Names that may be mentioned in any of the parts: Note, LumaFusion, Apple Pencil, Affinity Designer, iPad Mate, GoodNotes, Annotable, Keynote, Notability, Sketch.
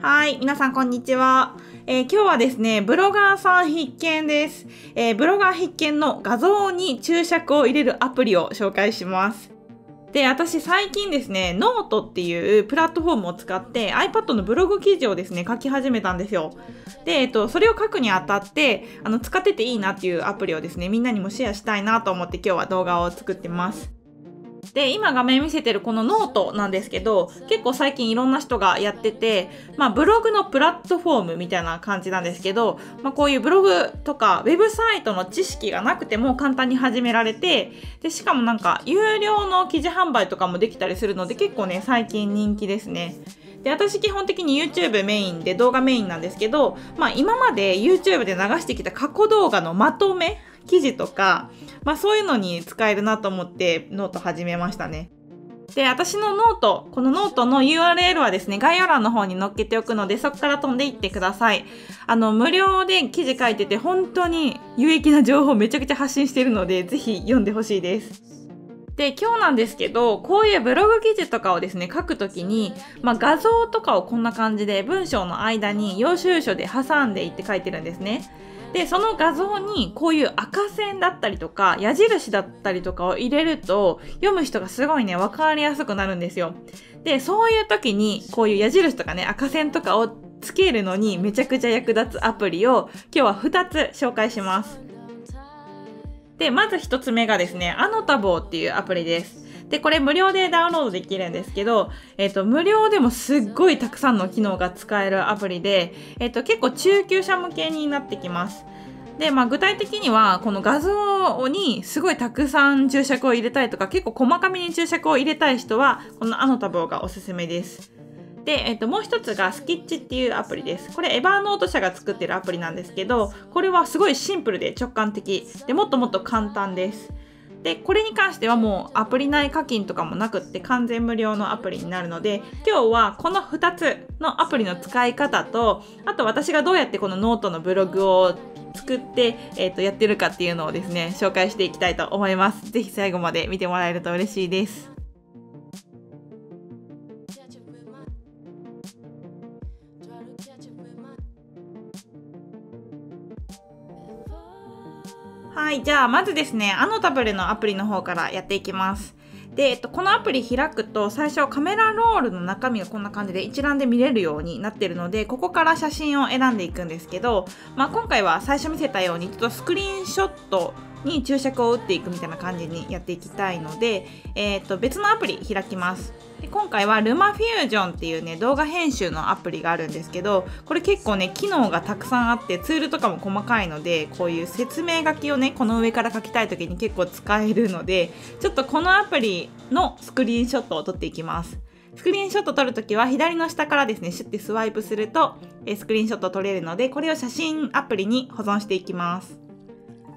はい、皆さんこんにちは。今日はですね、ブロガーさん必見です。ブロガー必見の画像に注釈を入れるアプリを紹介します。で、私最近ですね、Note っていうプラットフォームを使って iPad のブログ記事をですね、書き始めたんですよ。で、それを書くにあたって、使ってていいなっていうアプリをですね、みんなにもシェアしたいなと思って今日は動画を作ってます。で、今画面見せてるこのノートなんですけど、結構最近いろんな人がやってて、まあブログのプラットフォームみたいな感じなんですけど、まあこういうブログとかウェブサイトの知識がなくても簡単に始められて、で、しかもなんか有料の記事販売とかもできたりするので結構ね、最近人気ですね。で、私基本的に YouTube メインで動画メインなんですけど、まあ今まで YouTube で流してきた過去動画のまとめ記事とか、まあそういうのに使えるなと思ってノート始めましたね。で、私のノート、このノートの URL はですね、概要欄の方に載っけておくので、そこから飛んでいってください。無料で記事書いてて、本当に有益な情報をめちゃくちゃ発信しているので、ぜひ読んでほしいです。で、今日なんですけど、こういうブログ記事とかをですね、書くときに、まあ画像とかをこんな感じで文章の間に要所要所で挟んでいって書いてるんですね。で、その画像にこういう赤線だったりとか矢印だったりとかを入れると読む人がすごいね、わかりやすくなるんですよ。で、そういう時にこういう矢印とかね、赤線とかをつけるのにめちゃくちゃ役立つアプリを今日は2つ紹介します。で、まず1つ目がですね、Annotableっていうアプリです。で、これ無料でダウンロードできるんですけど、無料でもすっごいたくさんの機能が使えるアプリで、結構中級者向けになってきます。で、まあ具体的には、この画像にすごいたくさん注釈を入れたいとか、結構細かめに注釈を入れたい人は、このAnnotableがおすすめです。で、もう一つがスキッチっていうアプリです。これエバーノート社が作ってるアプリなんですけど、これはすごいシンプルで直感的。で、もっともっと簡単です。で、これに関してはもうアプリ内課金とかもなくって完全無料のアプリになるので、今日はこの2つのアプリの使い方と、あと私がどうやってこのノートのブログを作って、やってるかっていうのをですね、紹介していきたいと思います。ぜひ最後まで見てもらえると嬉しいです。はい、じゃあまずですね、Annotableのアプリの方からやっていきます。で、このアプリ開くと最初カメラロールの中身がこんな感じで一覧で見れるようになってるので、ここから写真を選んでいくんですけど、まあ今回は最初見せたようにちょっとスクリーンショットに注釈を打っていくみたいな感じにやっていきたいので、別のアプリ開きます。で、今回はルマフュージョンっていうね、動画編集のアプリがあるんですけど、これ結構ね、機能がたくさんあって、ツールとかも細かいので、こういう説明書きをね、この上から書きたい時に結構使えるので、ちょっとこのアプリのスクリーンショットを撮っていきます。スクリーンショット撮るときは左の下からですね、シュッてスワイプすると、スクリーンショット撮れるので、これを写真アプリに保存していきます。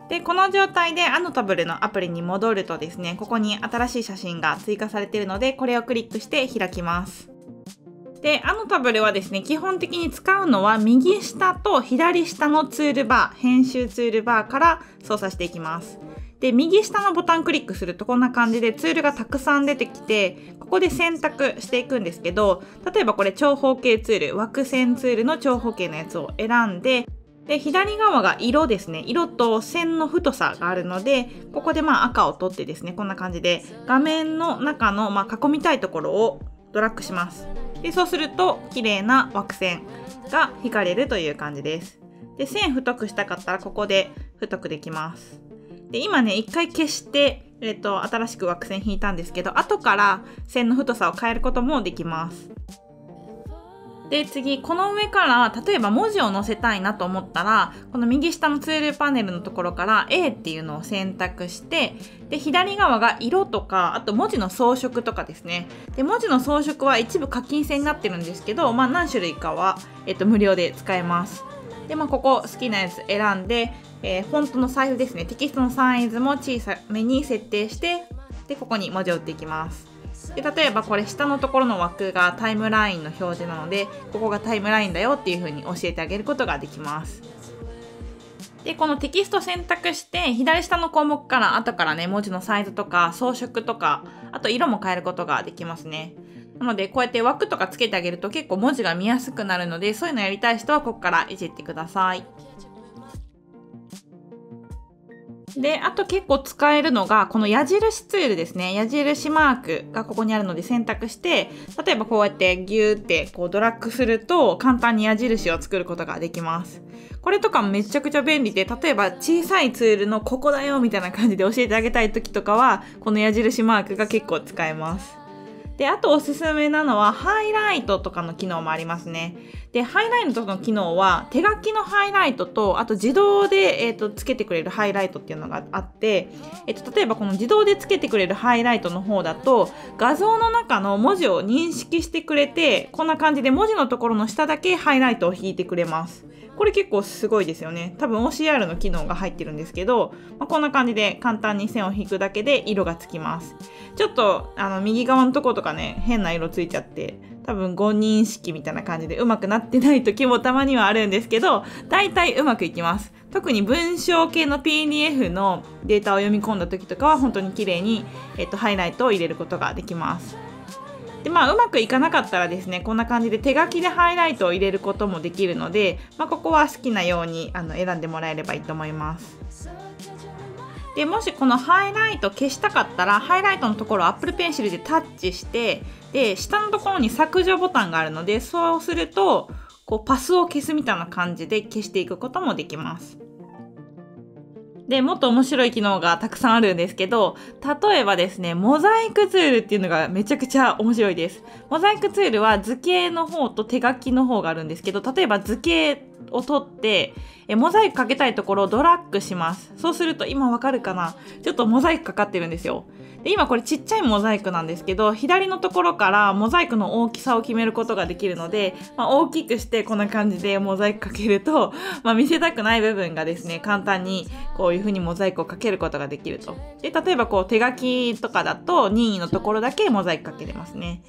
で、この状態でAnnotableのアプリに戻るとですね、ここに新しい写真が追加されているので、これをクリックして開きます。で、Annotableはですね、基本的に使うのは右下と左下のツールバー、編集ツールバーから操作していきます。で、右下のボタンクリックするとこんな感じでツールがたくさん出てきて、ここで選択していくんですけど、例えばこれ長方形ツール、枠線ツールの長方形のやつを選んで、で、左側が色ですね。色と線の太さがあるので、ここでまあ赤を取ってですね、こんな感じで画面の中のまあ囲みたいところをドラッグします。で、そうすると綺麗な枠線が引かれるという感じです。で、線太くしたかったらここで太くできます。で、今ね、一回消して、新しく枠線引いたんですけど、後から線の太さを変えることもできます。で、次、この上から、例えば文字を載せたいなと思ったら、この右下のツールパネルのところから A っていうのを選択して、で、左側が色とか、あと文字の装飾とかですね。で、文字の装飾は一部課金制になってるんですけど、まあ何種類かは、無料で使えます。で、まあここ好きなやつ選んで、フォントのサイズですね。テキストのサイズも小さめに設定して、で、ここに文字を打っていきます。で、例えばこれ下のところの枠がタイムラインの表示なので、ここがタイムラインだよっていう風に教えてあげることができます。で、このテキスト選択して、左下の項目から後からね、文字のサイズとか装飾とか、あと色も変えることができますね。なのでこうやって枠とかつけてあげると結構文字が見やすくなるので、そういうのやりたい人はここからいじってください。で、あと結構使えるのが、この矢印ツールですね。矢印マークがここにあるので選択して、例えばこうやってギューってこうドラッグすると簡単に矢印を作ることができます。これとかめちゃくちゃ便利で、例えば小さいツールのここだよみたいな感じで教えてあげたい時とかは、この矢印マークが結構使えます。で、あとおすすめなのはハイライトとかの機能もありますね。で、ハイライトの機能は手書きのハイライトと、あと自動で、つけてくれるハイライトっていうのがあって、例えばこの自動でつけてくれるハイライトの方だと画像の中の文字を認識してくれて、こんな感じで文字のところの下だけハイライトを引いてくれます。これ結構すごいですよね。多分 OCR の機能が入ってるんですけど、こんな感じで簡単に線を引くだけで色がつきます。ちょっと右側のところとかね、変な色ついちゃって、多分誤認識みたいな感じでうまくなってない時もたまにはあるんですけど、大体うまくいきます。特に文章系の PDF のデータを読み込んだ時とかは本当に綺麗に、ハイライトを入れることができます。で、うまくいかなかったらですね、こんな感じで手書きでハイライトを入れることもできるので、ここは好きなように選んでもらえればいいと思います。で、もしこのハイライト消したかったら、ハイライトのところを Apple Pencil でタッチして、で、下のところに削除ボタンがあるので、そうすると、こうパスを消すみたいな感じで消していくこともできます。で、もっと面白い機能がたくさんあるんですけど、例えばですね、モザイクツールっていうのがめちゃくちゃ面白いです。モザイクツールは図形の方と手書きの方があるんですけど、例えば図形を取って、モザイクかけたいところをドラッグします。そうすると、今わかるかな？ちょっとモザイクかかってるんですよ。で、今これちっちゃいモザイクなんですけど、左のところからモザイクの大きさを決めることができるので、大きくしてこんな感じでモザイクかけると、見せたくない部分がですね、簡単にこういう風にモザイクをかけることができると。で、例えばこう手書きとかだと任意のところだけモザイクかけれますね。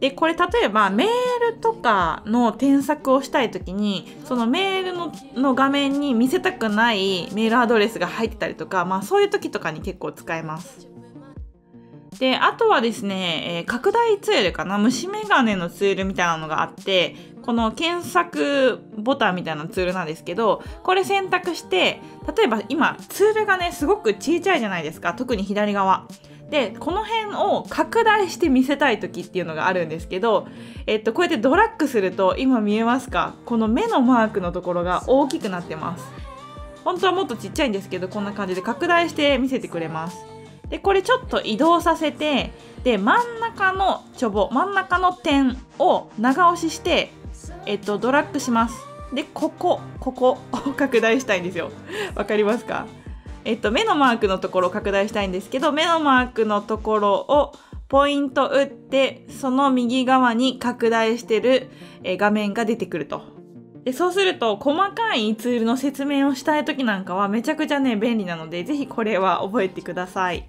で、これ例えばメールとかの添削をしたい時に、そのメールの画面に見せたくないメールアドレスが入ってたりとか、そういう時とかに結構使えます。で、あとはですね、拡大ツールかな、虫眼鏡のツールみたいなのがあって、この検索ボタンみたいなツールなんですけど、これ選択して、例えば今ツールがね、すごく小さいじゃないですか、特に左側。で、この辺を拡大して見せたい時っていうのがあるんですけど、こうやってドラッグすると、今見えますか？この目のマークのところが大きくなってます。本当はもっとちっちゃいんですけど、こんな感じで拡大して見せてくれます。で、これちょっと移動させて、で、真ん中の点を長押しして、ドラッグします。で、ここを拡大したいんですよ。わかりますか？目のマークのところを拡大したいんですけど、目のマークのところをポイント打って、その右側に拡大してる画面が出てくると。で、そうすると細かいツールの説明をしたい時なんかはめちゃくちゃね、便利なので、ぜひこれは覚えてください。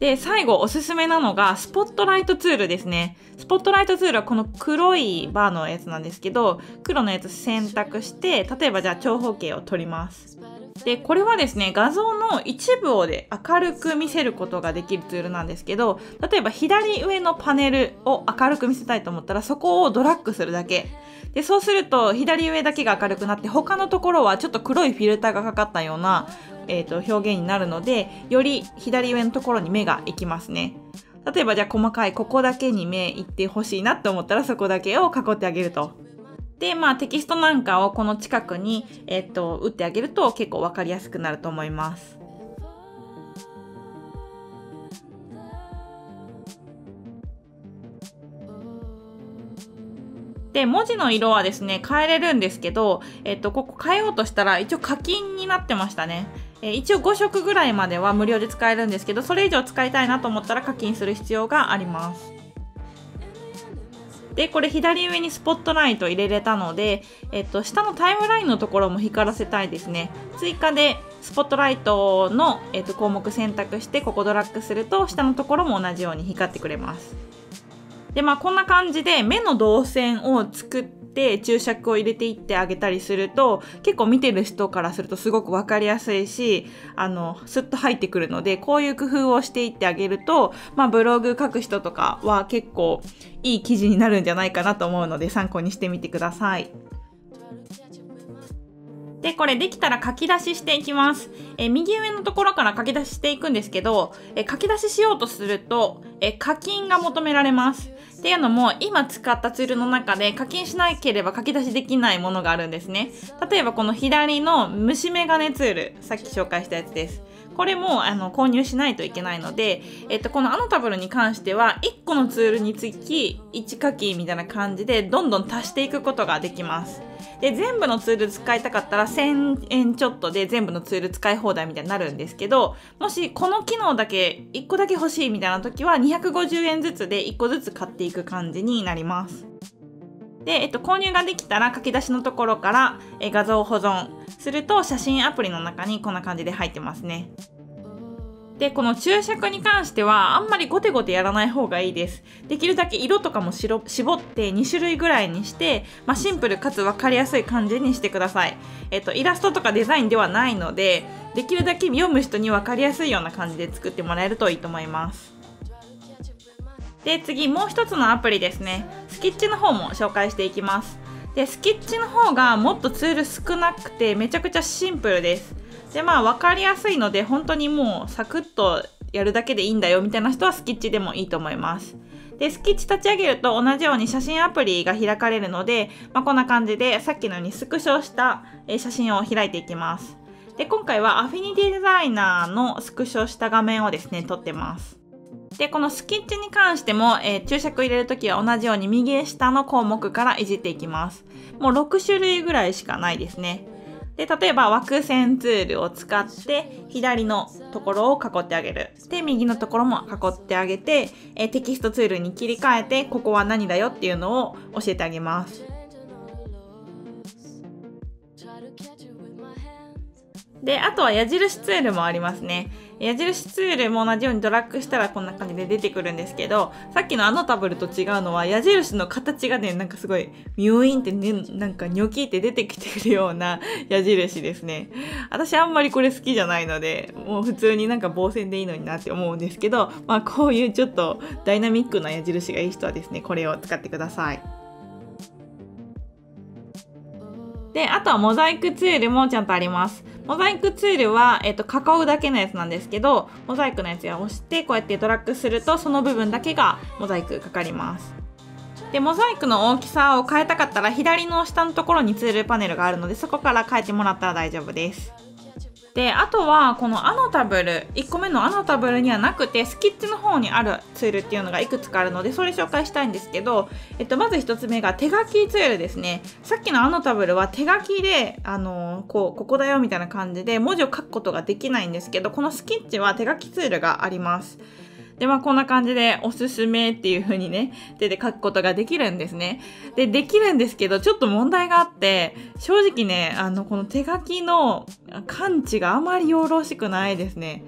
で、最後おすすめなのがスポットライトツールですね。スポットライトツールはこの黒いバーのやつなんですけど、黒のやつ選択して、例えばじゃあ長方形を取ります。で、これはですね、画像の一部をで明るく見せることができるツールなんですけど、例えば左上のパネルを明るく見せたいと思ったら、そこをドラッグするだけ。で、そうすると左上だけが明るくなって、他のところはちょっと黒いフィルターがかかったような、表現になるので、より左上のところに目が行きますね。例えばじゃあ細かいここだけに目行ってほしいなって思ったら、そこだけを囲ってあげると。で、テキストなんかをこの近くに、打ってあげると結構わかりやすくなると思います。で、文字の色はですね、変えれるんですけど、ここ変えようとしたら、一応課金になってましたね。一応5色ぐらいまでは無料で使えるんですけど、それ以上使いたいなと思ったら課金する必要があります。で、これ左上にスポットライト入れれたので、下のタイムラインのところも光らせたいですね。追加でスポットライトの、項目選択して、ここドラッグすると、下のところも同じように光ってくれます。で、こんな感じで目の動線を作っって注釈を入れていってあげたりすると、結構見てる人からするとすごく分かりやすいし、スッと入ってくるので、こういう工夫をしていってあげると、ブログ書く人とかは結構いい記事になるんじゃないかなと思うので、参考にしてみてください。で、これできたら書き出ししていきます。右上のところから書き出ししていくんですけど、書き出ししようとすると、課金が求められます。っていうのも、今使ったツールの中で課金しなければ書き出しできないものがあるんですね。例えばこの左の虫眼鏡ツール、さっき紹介したやつです。これも購入しないといけないので、このAnnotableに関しては1個のツールにつき1課金みたいな感じでどんどん足していくことができます。で、全部のツール使いたかったら1000円ちょっとで全部のツール使い放題みたいになるんですけど、もしこの機能だけ1個だけ欲しいみたいな時は250円ずつで1個ずつ買っていく感じになります。で、購入ができたら書き出しのところから画像保存すると写真アプリの中にこんな感じで入ってますね。で、この注釈に関してはあんまりゴテゴテやらない方がいいです。できるだけ色とかも絞って2種類ぐらいにして、シンプルかつ分かりやすい感じにしてください。イラストとかデザインではないので、できるだけ読む人に分かりやすいような感じで作ってもらえるといいと思います。で、次もう一つのアプリですね。スキッチの方も紹介していきます。で、スキッチの方がもっとツール少なくてめちゃくちゃシンプルです。で、分かりやすいので本当にもうサクッとやるだけでいいんだよみたいな人はスキッチでもいいと思います。で、スキッチ立ち上げると同じように写真アプリが開かれるので、こんな感じでさっきのようにスクショした写真を開いていきます。で、今回はアフィニティデザイナーのスクショした画面をですね、撮ってます。で、このスキッチに関しても、注釈入れるときは同じように右下の項目からいじっていきます。もう6種類ぐらいしかないですね。で、例えば枠線ツールを使って左のところを囲ってあげる。で、右のところも囲ってあげて、テキストツールに切り替えて、ここは何だよっていうのを教えてあげます。で、あとは矢印ツールもありますね。矢印ツールも同じようにドラッグしたらこんな感じで出てくるんですけど、さっきのAnnotableと違うのは矢印の形がね、なんかすごいミューインってね、なんかニョキって出てきてくるような矢印ですね。私あんまりこれ好きじゃないので、もう普通になんか棒線でいいのになって思うんですけど、こういうちょっとダイナミックな矢印がいい人はですね、これを使ってください。で、あとはモザイクツールもちゃんとあります。モザイクツールは、囲うだけのやつなんですけど、モザイクのやつを押して、こうやってドラッグすると、その部分だけがモザイクかかります。で、モザイクの大きさを変えたかったら、左の下のところにツールパネルがあるので、そこから変えてもらったら大丈夫です。で、あとは、このAnnotable、1個目のAnnotableにはなくて、スキッチの方にあるツールっていうのがいくつかあるので、それ紹介したいんですけど、まず1つ目が手書きツールですね。さっきのAnnotableは手書きで、ここだよみたいな感じで文字を書くことができないんですけど、このスキッチは手書きツールがあります。で、こんな感じでおすすめっていう風にね、手で書くことができるんですね。で、できるんですけど、ちょっと問題があって、正直ね、この手書きの感知があまりよろしくないですね。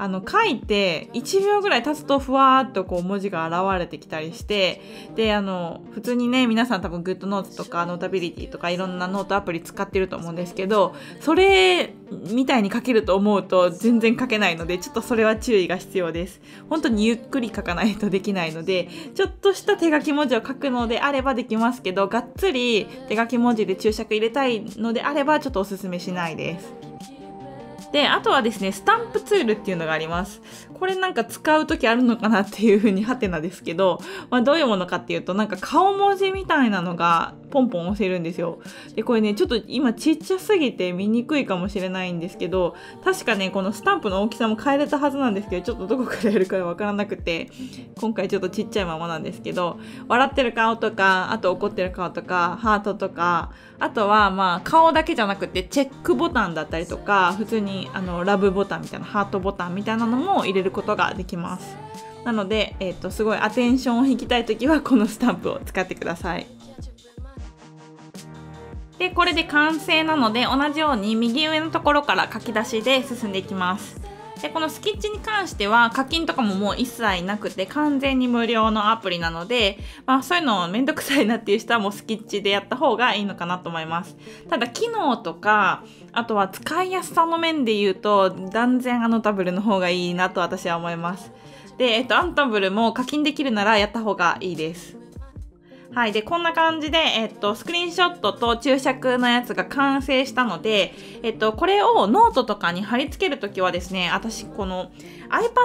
書いて1秒ぐらい経つとふわーっとこう文字が現れてきたりして、で、普通にね、皆さん多分 GoodNotes とか Notability とかいろんなノートアプリ使ってると思うんですけど、それ、みたいに書けると思うと全然書けないので、ちょっとそれは注意が必要です。本当にゆっくり書かないとできないので、ちょっとした手書き文字を書くのであればできますけど、がっつり手書き文字で注釈入れたいのであればちょっとおすすめしないです。で、あとはですね、スタンプツールっていうのがあります。これなんか使うときあるのかなっていうふうにハテナですけど、どういうものかっていうと、なんか顔文字みたいなのがポンポン押せるんですよ。で、これね、ちょっと今ちっちゃすぎて見にくいかもしれないんですけど、確かね、このスタンプの大きさも変えれたはずなんですけど、ちょっとどこからやるかわからなくて、今回ちょっとちっちゃいままなんですけど、笑ってる顔とか、あと怒ってる顔とか、ハートとか、あとは顔だけじゃなくてチェックボタンだったりとか、普通にラブボタンみたいなハートボタンみたいなのも入れることができます。なので、すごいアテンションを引きたい時はこのスタンプを使ってください。で、これで完成なので、同じように右上のところから書き出しで進んでいきます。でこのスキッチに関しては課金とかももう一切なくて完全に無料のアプリなので、まあ、そういうのめんどくさいなっていう人はもうスキッチでやった方がいいのかなと思います。ただ機能とかあとは使いやすさの面で言うと断然Annotableの方がいいなと私は思います。で、Annotableも課金できるならやった方がいいです。はい。で、こんな感じで、スクリーンショットと注釈のやつが完成したので、これをノートとかに貼り付けるときはですね、私、この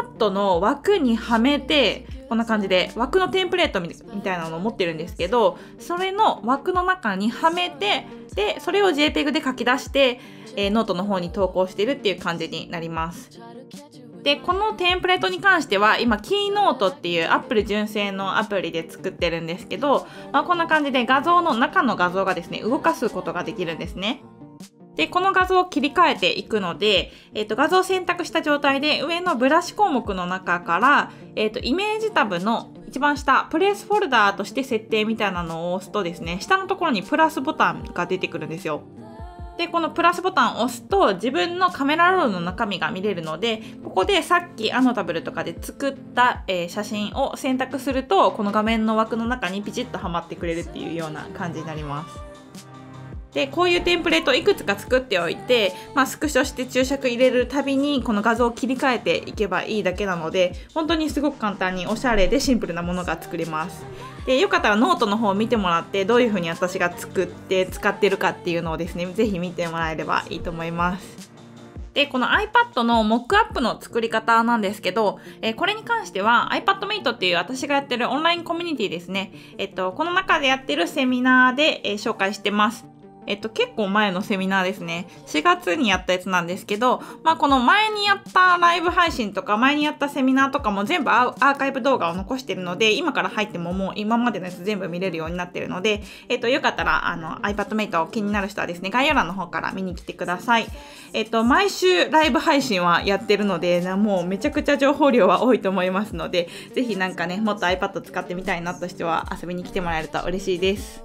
iPad の枠にはめて、こんな感じで枠のテンプレートみたいなのを持ってるんですけど、それの枠の中にはめて、で、それを JPEG で書き出して、ノートの方に投稿してるっていう感じになります。で、このテンプレートに関しては、今、Keynote っていう Apple 純正のアプリで作ってるんですけど、まあ、こんな感じで画像の中の画像がですね、動かすことができるんですね。で、この画像を切り替えていくので、画像を選択した状態で上のブラシ項目の中から、イメージタブの一番下、プレスフォルダーとして設定みたいなのを押すとですね、下のところにプラスボタンが出てくるんですよ。で、このプラスボタンを押すと自分のカメラロールの中身が見れるので、ここでさっきAnnotableとかで作った、写真を選択すると、この画面の枠の中にピチッとはまってくれるっていうような感じになります。で、こういうテンプレートをいくつか作っておいて、まあ、スクショして注釈入れるたびにこの画像を切り替えていけばいいだけなので、本当にすごく簡単におしゃれでシンプルなものが作れます。で、よかったらノートの方を見てもらって、どういう風に私が作って使ってるかっていうのをですね、ぜひ見てもらえればいいと思います。で、この iPad のモックアップの作り方なんですけど、これに関しては iPad Mate っていう私がやってるオンラインコミュニティですね。この中でやってるセミナーで、紹介してます。結構前のセミナーですね。4月にやったやつなんですけど、まあ、この前にやったライブ配信とか、前にやったセミナーとかも全部アーカイブ動画を残してるので、今から入ってももう今までのやつ全部見れるようになってるので、よかったら、iPad Mate を気になる人はですね、概要欄の方から見に来てください。毎週ライブ配信はやってるので、もうめちゃくちゃ情報量は多いと思いますので、ぜひなんかね、もっと iPad 使ってみたいなとしては遊びに来てもらえると嬉しいです。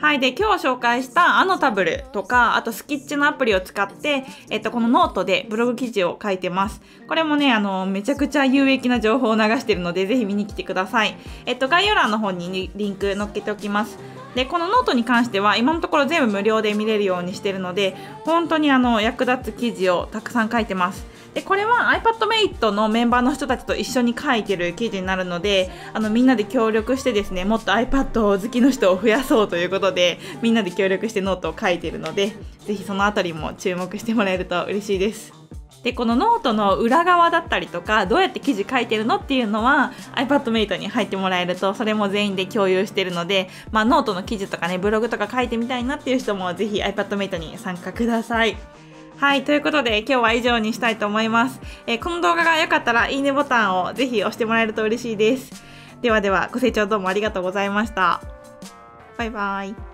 はい。で、今日紹介したAnnotableとか、あとスキッチのアプリを使って、このノートでブログ記事を書いてます。これもね、めちゃくちゃ有益な情報を流してるので、ぜひ見に来てください。概要欄の方にリンク載っけておきます。で、このノートに関しては、今のところ全部無料で見れるようにしてるので、本当に役立つ記事をたくさん書いてます。で、これは iPad Mate のメンバーの人たちと一緒に書いてる記事になるので、みんなで協力してですね、もっと iPad 好きの人を増やそうということで、みんなで協力してノートを書いてるので、ぜひそのあたりも注目してもらえると嬉しいです。で、このノートの裏側だったりとか、どうやって記事書いてるのっていうのは iPad Mate に入ってもらえると、それも全員で共有してるので、まあ、ノートの記事とかね、ブログとか書いてみたいなっていう人もぜひ iPad Mate に参加ください。はい。ということで、今日は以上にしたいと思います。この動画が良かったら、いいねボタンをぜひ押してもらえると嬉しいです。ではでは、ご清聴どうもありがとうございました。バイバイ。